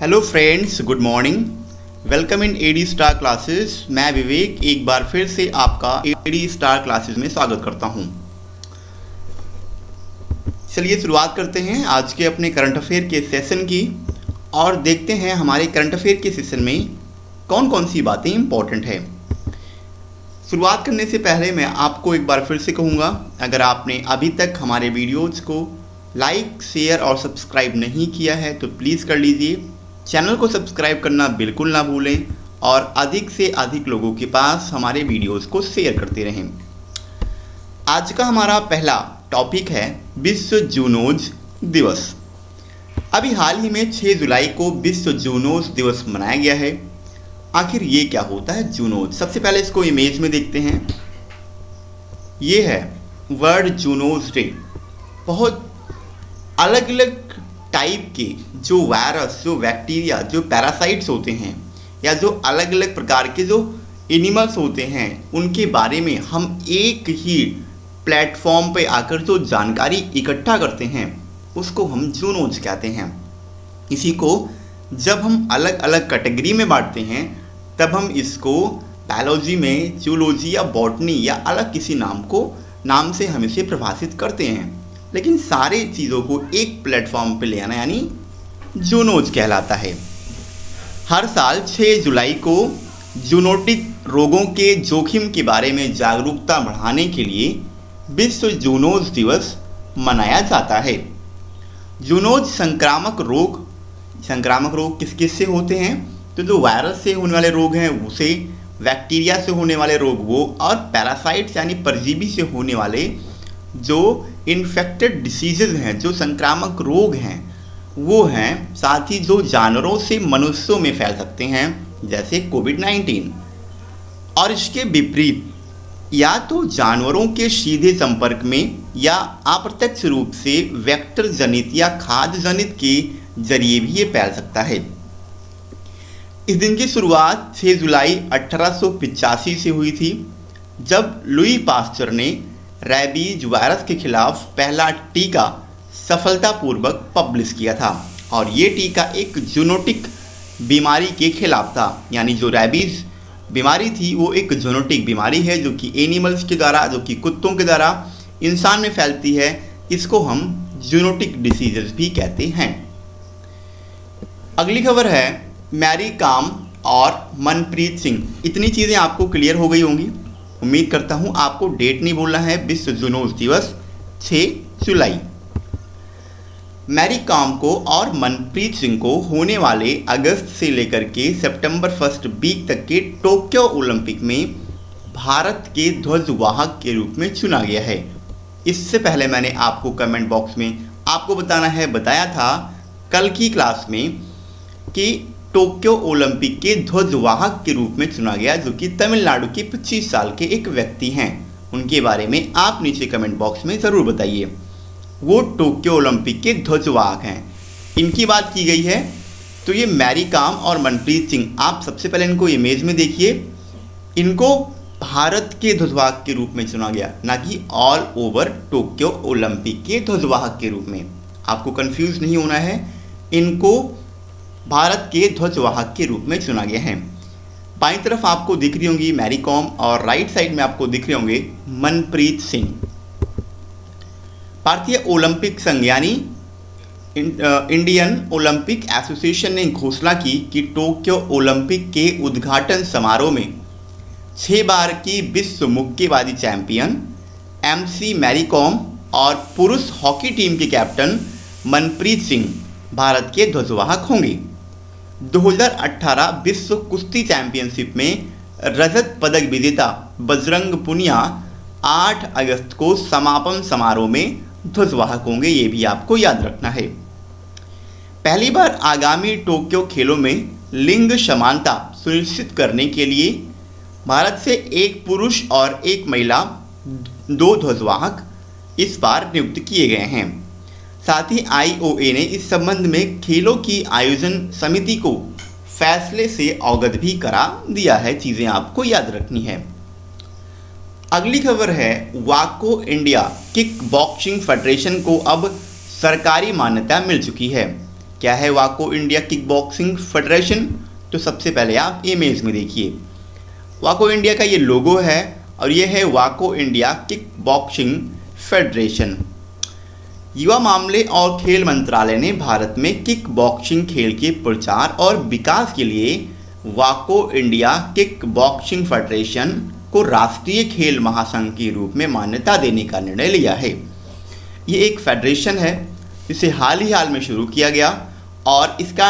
Hello friends, good morning. Welcome in A D star classes. मैं विवेक एक बार फिर से आपका ए डी स्टार क्लासेस में स्वागत करता हूं। चलिए शुरुआत करते हैं आज के अपने करंट अफेयर के सेशन की और देखते हैं हमारे करंट अफेयर के सेशन में कौन कौन सी बातें इम्पॉर्टेंट है। शुरुआत करने से पहले मैं आपको एक बार फिर से कहूँगा, अगर आपने अभी तक हमारे वीडियोज़ को लाइक, शेयर और सब्सक्राइब नहीं किया है तो प्लीज़ कर लीजिए। चैनल को सब्सक्राइब करना बिल्कुल ना भूलें और अधिक से अधिक लोगों के पास हमारे वीडियोस को शेयर करते रहें। आज का हमारा पहला टॉपिक है विश्व जूनोज दिवस। अभी हाल ही में 6 जुलाई को विश्व जूनोज दिवस मनाया गया है। आखिर ये क्या होता है जूनोज? सबसे पहले इसको इमेज में देखते हैं। ये है वर्ल्ड जूनोज डे। बहुत अलग अलग टाइप के जो वायरस, जो बैक्टीरिया, जो पैरासाइट्स होते हैं या जो अलग अलग प्रकार के जो एनिमल्स होते हैं उनके बारे में हम एक ही प्लेटफॉर्म पे आकर जो जानकारी इकट्ठा करते हैं उसको हम जूनोज कहते हैं। इसी को जब हम अलग अलग कैटेगरी में बांटते हैं तब हम इसको बायोलॉजी में जूलॉजी या बॉटनी या अलग किसी नाम से हम इसे परिभाषित करते हैं, लेकिन सारे चीज़ों को एक प्लेटफॉर्म पे ले आना यानी जूनोज कहलाता है। हर साल 6 जुलाई को जूनोटिक रोगों के जोखिम के बारे में जागरूकता बढ़ाने के लिए विश्व जूनोज दिवस मनाया जाता है। जूनोज संक्रामक रोग किस किस से होते हैं? तो जो वायरस से होने वाले रोग हैं उसे, बैक्टीरिया से होने वाले रोग वो, और पैरासाइट्स यानी परजीवी से होने वाले जो इन्फेक्टेड डिसीजेज हैं, जो संक्रामक रोग हैं वो हैं। साथ ही जो जानवरों से मनुष्यों में फैल सकते हैं जैसे कोविड-19, और इसके विपरीत या तो जानवरों के सीधे संपर्क में या अप्रत्यक्ष रूप से वेक्टर जनित या खाद्य जनित के जरिए भी ये फैल सकता है। इस दिन की शुरुआत 6 जुलाई 1885 से हुई थी, जब लुई पास्चर ने रैबीज वायरस के खिलाफ पहला टीका सफलतापूर्वक पब्लिश किया था, और ये टीका एक जूनोटिक बीमारी के खिलाफ था। यानी जो रैबीज बीमारी थी वो एक जूनोटिक बीमारी है जो कि एनिमल्स के द्वारा, जो कि कुत्तों के द्वारा इंसान में फैलती है। इसको हम जूनोटिक डिसीजेस भी कहते हैं। अगली खबर है मैरी कॉम और मनप्रीत सिंह। इतनी चीज़ें आपको क्लियर हो गई होंगी, उम्मीद करता हूँ। आपको डेट नहीं बोलना है। विश्व जूनोज दिवस 6 जुलाई। मैरी कॉम को और मनप्रीत सिंह को होने वाले अगस्त से लेकर के सितंबर 1 वीक तक के टोक्यो ओलंपिक में भारत के ध्वजवाहक के रूप में चुना गया है। इससे पहले मैंने आपको कमेंट बॉक्स में आपको बताया था कल की क्लास में कि टोक्यो ओलंपिक के ध्वजवाहक के रूप में चुना गया जो कि तमिलनाडु के 25 साल के एक व्यक्ति हैं। उनके बारे में आप नीचे कमेंट बॉक्स में ज़रूर बताइए। वो टोक्यो ओलंपिक के ध्वजवाहक हैं, इनकी बात की गई है। तो ये मैरी कॉम और मनप्रीत सिंह, आप सबसे पहले इनको इमेज में देखिए। इनको भारत के ध्वजवाहक के रूप में चुना गया, ना कि ऑल ओवर टोक्यो ओलंपिक के ध्वजवाहक के रूप में। आपको कन्फ्यूज़ नहीं होना है, इनको भारत के ध्वजवाहक के रूप में चुना गया है। बाईं तरफ आपको दिख रही होंगी मैरी कॉम और राइट साइड में आपको दिख रहे होंगे मनप्रीत सिंह। भारतीय ओलंपिक संघ यानी इंडियन ओलंपिक एसोसिएशन ने घोषणा की कि टोक्यो ओलंपिक के उद्घाटन समारोह में 6 बार की विश्व मुक्केबाजी चैंपियन एमसी मैरी कॉम और पुरुष हॉकी टीम के कैप्टन मनप्रीत सिंह भारत के ध्वजवाहक होंगे। 2018 विश्व कुश्ती चैंपियनशिप में रजत पदक विजेता बजरंग पुनिया 8 अगस्त को समापन समारोह में ध्वजवाहक होंगे, ये भी आपको याद रखना है। पहली बार आगामी टोक्यो खेलों में लिंग समानता सुनिश्चित करने के लिए भारत से 1 पुरुष और 1 महिला 2 ध्वजवाहक इस बार नियुक्त किए गए हैं। साथ ही आईओए ने इस संबंध में खेलों की आयोजन समिति को फैसले से अवगत भी करा दिया है। चीज़ें आपको याद रखनी है। अगली खबर है वाको इंडिया किक बॉक्सिंग फेडरेशन को अब सरकारी मान्यता मिल चुकी है। क्या है वाको इंडिया किकबॉक्सिंग फेडरेशन। तो सबसे पहले आप इमेज में देखिए, वाको इंडिया का ये लोगो है और ये है वाको इंडिया किकबॉक्सिंग फेडरेशन। युवा मामले और खेल मंत्रालय ने भारत में किकबॉक्सिंग खेल के प्रचार और विकास के लिए वाको इंडिया किकबॉक्सिंग फेडरेशन को राष्ट्रीय खेल महासंघ के रूप में मान्यता देने का निर्णय लिया है। ये एक फेडरेशन है जिसे हाल में शुरू किया गया और इसका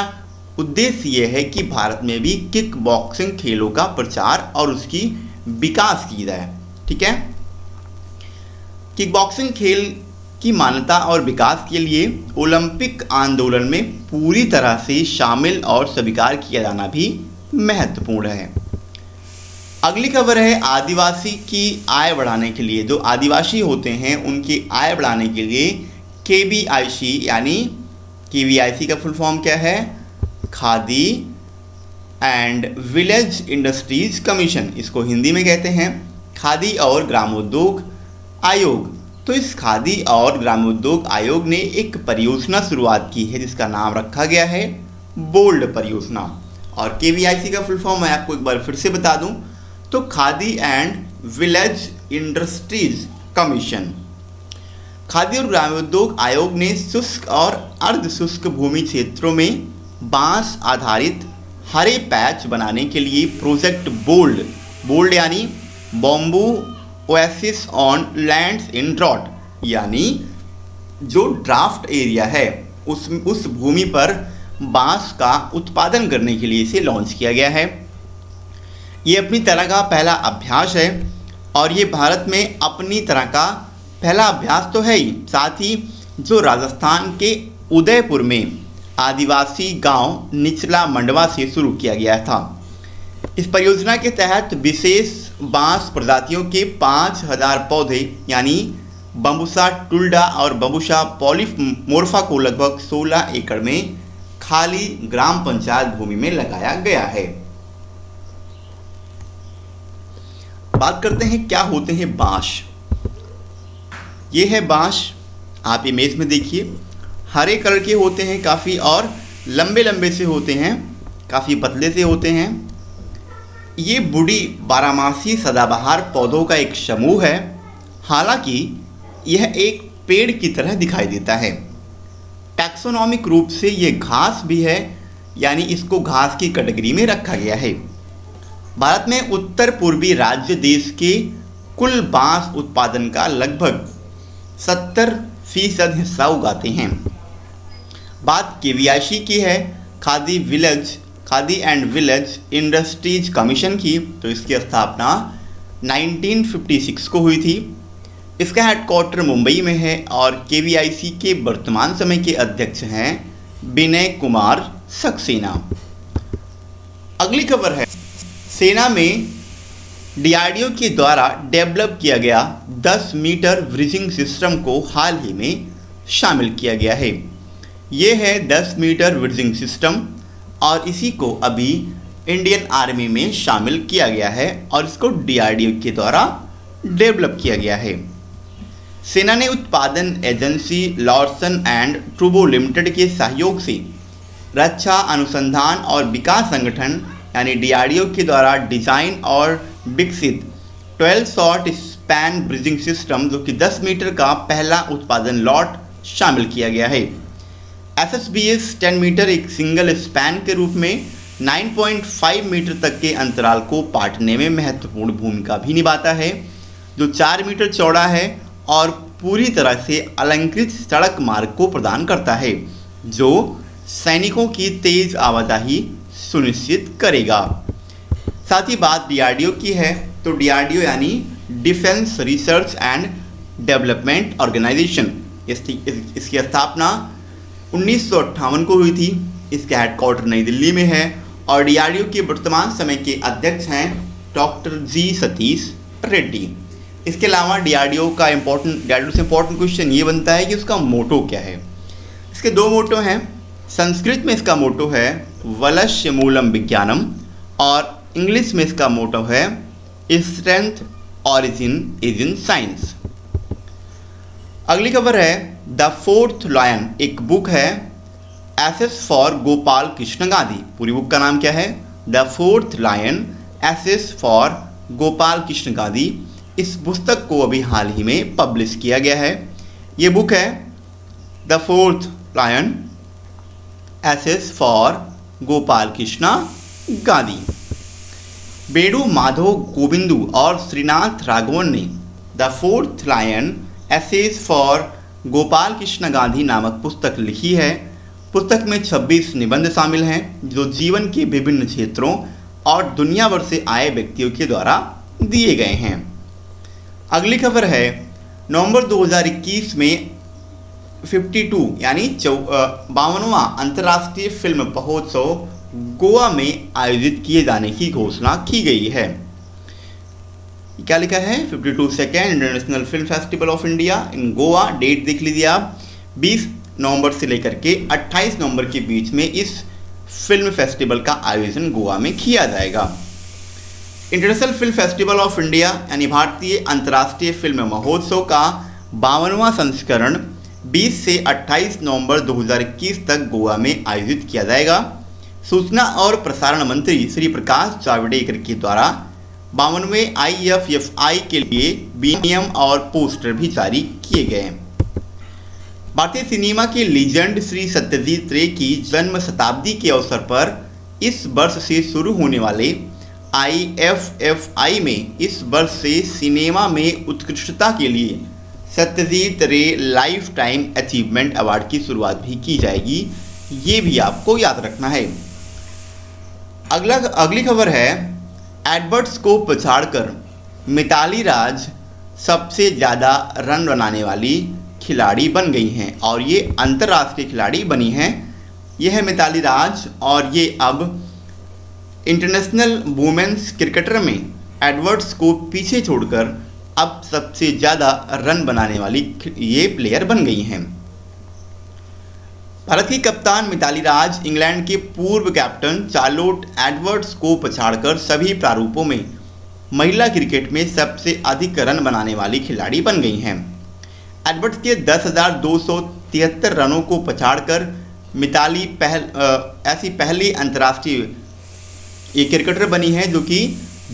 उद्देश्य ये है कि भारत में भी किकबॉक्सिंग खेलों का प्रचार और उसकी विकास की जाए। ठीक है, किकबॉक्सिंग खेल की मान्यता और विकास के लिए ओलंपिक आंदोलन में पूरी तरह से शामिल और स्वीकार किया जाना भी महत्वपूर्ण है। अगली खबर है आदिवासी की आय बढ़ाने के लिए, जो आदिवासी होते हैं उनकी आय बढ़ाने के लिए KBIC यानी KBIC का फुल फॉर्म क्या है, Khadi and village industries commission, इसको हिंदी में कहते हैं खादी और ग्रामोद्योग आयोग। तो इस खादी और ग्रामोद्योग आयोग ने एक परियोजना शुरुआत की है जिसका नाम रखा गया है बोल्ड परियोजना। और KBIC का फुल फॉर्म मैं आपको एक बार फिर से बता दूं, तो Khadi and village industries commission. Khadi और ग्रामोद्योग आयोग ने शुष्क और अर्ध शुष्क भूमि क्षेत्रों में बांस आधारित हरे पैच बनाने के लिए प्रोजेक्ट बोल्ड, बोल्ड यानी bamboo oasis on lands in drought, यानी जो ड्राफ्ट एरिया है उस भूमि पर बांस का उत्पादन करने के लिए इसे लॉन्च किया गया है। ये अपनी तरह का पहला अभ्यास है और ये भारत में अपनी तरह का पहला अभ्यास तो है ही, साथ ही जो राजस्थान के उदयपुर में आदिवासी गांव निचला मंडवा से शुरू किया गया था। इस परियोजना के तहत विशेष बांस प्रजातियों के 5000 पौधे यानी बम्बुसा टुल्डा और बम्बुसा पॉलीमोर्फा को लगभग 16 एकड़ में खाली ग्राम पंचायत भूमि में लगाया गया है। बात करते हैं क्या होते हैं बांस। ये है बांस, आप इमेज में देखिए, हरे कलर के होते हैं काफ़ी और लंबे लंबे से होते हैं, काफ़ी पतले से होते हैं। ये बूढ़ी बारहमासी सदाबहार पौधों का एक समूह है, हालांकि यह एक पेड़ की तरह दिखाई देता है। टैक्सोनॉमिक रूप से ये घास भी है, यानी इसको घास की कैटेगरी में रखा गया है। भारत में उत्तर पूर्वी राज्य देश के कुल बांस उत्पादन का लगभग 70% हिस्सा उगाते हैं। बात KBIC की है, Khadi and village industries commission की, तो इसकी स्थापना 1956 को हुई थी। इसका हेडक्वार्टर मुंबई में है और KBIC के वर्तमान समय के अध्यक्ष हैं विनय कुमार सक्सेना। अगली खबर है सेना में DRDO के द्वारा डेवलप किया गया 10 मीटर ब्रिजिंग सिस्टम को हाल ही में शामिल किया गया है। ये है 10 मीटर ब्रिजिंग सिस्टम और इसी को अभी इंडियन आर्मी में शामिल किया गया है और इसको DRDO के द्वारा डेवलप किया गया है। सेना ने उत्पादन agency Larsen and Toubro limited के सहयोग से रक्षा अनुसंधान और विकास संगठन यानी DRDO के द्वारा डिज़ाइन और विकसित 12 शॉट स्पैन ब्रिजिंग सिस्टम जो कि 10 मीटर का पहला उत्पादन लॉट शामिल किया गया है। SSBS 10 मीटर एक सिंगल स्पैन के रूप में 9.5 मीटर तक के अंतराल को पाटने में महत्वपूर्ण भूमिका भी निभाता है, जो 4 मीटर चौड़ा है और पूरी तरह से अलंकृत सड़क मार्ग को प्रदान करता है जो सैनिकों की तेज आवाजाही सुनिश्चित करेगा। साथ ही बात DRDO की है, तो DRDO यानी defence research and development organisation, इसकी स्थापना 1958 को हुई थी। इसका हेडक्वार्टर नई दिल्ली में है और DRDO के वर्तमान समय के अध्यक्ष हैं डॉक्टर जी सतीश रेड्डी। इसके अलावा DRDO से इम्पोर्टेंट क्वेश्चन ये बनता है कि उसका मोटो क्या है। इसके दो मोटो हैं, संस्कृत में इसका मोटो है वलस्य मूलम विज्ञानम और इंग्लिश में इसका मोटो है strength origin is in science. अगली खबर है द फोर्थ लायन, एक बुक है एसेस फॉर गोपाल कृष्ण गांधी। पूरी बुक का नाम क्या है? The fourth lion essays for Gopal Krishna Gandhi. इस पुस्तक को अभी हाल ही में पब्लिश किया गया है। ये बुक है the fourth lion essays for Gopal Krishna Gandhi. बेडू माधव गोविंदू और श्रीनाथ राघवन ने the fourth lion essays for Gopal Krishna Gandhi नामक पुस्तक लिखी है। पुस्तक में 26 निबंध शामिल हैं जो जीवन के विभिन्न क्षेत्रों और दुनिया भर से आए व्यक्तियों के द्वारा दिए गए हैं। अगली खबर है नवंबर 2021 में 52 यानी 52वां अंतर्राष्ट्रीय फिल्म महोत्सव गोवा में आयोजित किए जाने की घोषणा की गई है। क्या लिखा है? 52 second international film festival of India in Goa. Date देख लीजिए आप, 20 नवंबर से लेकर के 28 नवंबर के बीच में इस फिल्म फेस्टिवल का आयोजन गोवा में किया जाएगा। International film festival of India यानी भारतीय अंतर्राष्ट्रीय फिल्म महोत्सव का 52वां संस्करण 20 से 28 नवंबर 2021 तक गोवा में आयोजित किया जाएगा। सूचना और प्रसारण मंत्री श्री प्रकाश जावड़ेकर के द्वारा 52वें IFFI के लिए बीएम और पोस्टर भी जारी किए गए। भारतीय सिनेमा के लीजेंड श्री सत्यजीत रे की जन्म शताब्दी के अवसर पर इस वर्ष से शुरू होने वाले IFFI में इस वर्ष से सिनेमा में उत्कृष्टता के लिए सत्यजीत रे लाइफ टाइम अचीवमेंट अवार्ड की शुरुआत भी की जाएगी। ये भी आपको याद रखना है। अगली खबर है एडवर्ड्स को पछाड़कर मिताली राज सबसे ज़्यादा रन बनाने वाली खिलाड़ी बन गई हैं और ये अंतर्राष्ट्रीय खिलाड़ी बनी हैं। यह है मिताली राज और ये अब इंटरनेशनल वुमेन्स क्रिकेटर में एडवर्ड्स को पीछे छोड़कर अब सबसे ज़्यादा रन बनाने वाली ये प्लेयर बन गई हैं। भारत की कप्तान मिताली राज इंग्लैंड के पूर्व कैप्टन चार्लोट एडवर्ड्स को पछाड़कर सभी प्रारूपों में महिला क्रिकेट में सबसे अधिक रन बनाने वाली खिलाड़ी बन गई हैं। एडवर्ड्स के 10,273 रनों को पछाड़कर मिताली ऐसी पहली अंतर्राष्ट्रीय क्रिकेटर बनी है जो कि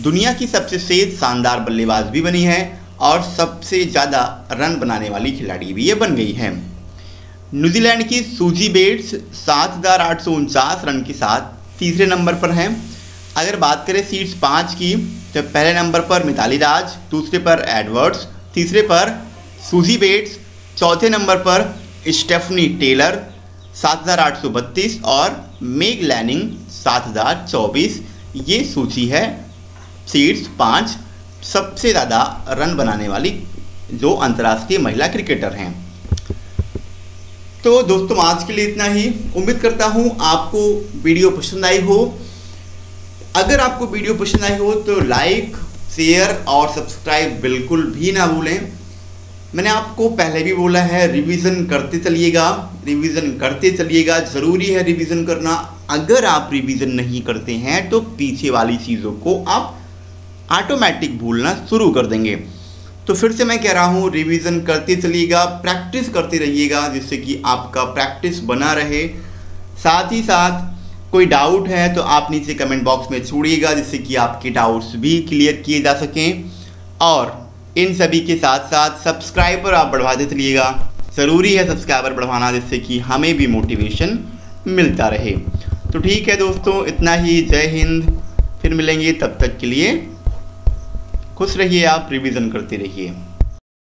दुनिया की सबसे तेज शानदार बल्लेबाज भी बनी है और सबसे ज़्यादा रन बनाने वाली खिलाड़ी भी ये बन गई है। न्यूजीलैंड की सूजी बेट्स 7,849 रन के साथ तीसरे नंबर पर हैं। अगर बात करें शीर्ष 5 की तो पहले नंबर पर मिताली राज, दूसरे पर एडवर्ड्स, तीसरे पर सूजी बेट्स, चौथे नंबर पर स्टेफनी टेलर 7,832 और मेग लैनिंग 7,024। ये सूची है शीर्ष 5 सबसे ज़्यादा रन बनाने वाली जो अंतर्राष्ट्रीय महिला क्रिकेटर हैं। तो दोस्तों आज के लिए इतना ही। उम्मीद करता हूँ आपको वीडियो पसंद आई हो। अगर आपको वीडियो पसंद आई हो तो लाइक, शेयर और सब्सक्राइब बिल्कुल भी ना भूलें। मैंने आपको पहले भी बोला है रिवीजन करते चलिएगा, रिवीजन करते चलिएगा। ज़रूरी है रिवीजन करना। अगर आप रिवीजन नहीं करते हैं तो पीछे वाली चीज़ों को आप ऑटोमेटिक भूलना शुरू कर देंगे। तो फिर से मैं कह रहा हूँ रिवीजन करते चलिएगा, प्रैक्टिस करते रहिएगा जिससे कि आपका प्रैक्टिस बना रहे। साथ ही साथ कोई डाउट है तो आप नीचे कमेंट बॉक्स में छोड़िएगा जिससे कि आपके डाउट्स भी क्लियर किए जा सकें। और इन सभी के साथ साथ सब्सक्राइबर आप बढ़वाते चलिएगा। ज़रूरी है सब्सक्राइबर बढ़वाना जिससे कि हमें भी मोटिवेशन मिलता रहे। तो ठीक है दोस्तों इतना ही। जय हिंद। फिर मिलेंगे, तब तक के लिए खुश रहिए, आप रिवीजन करते रहिए।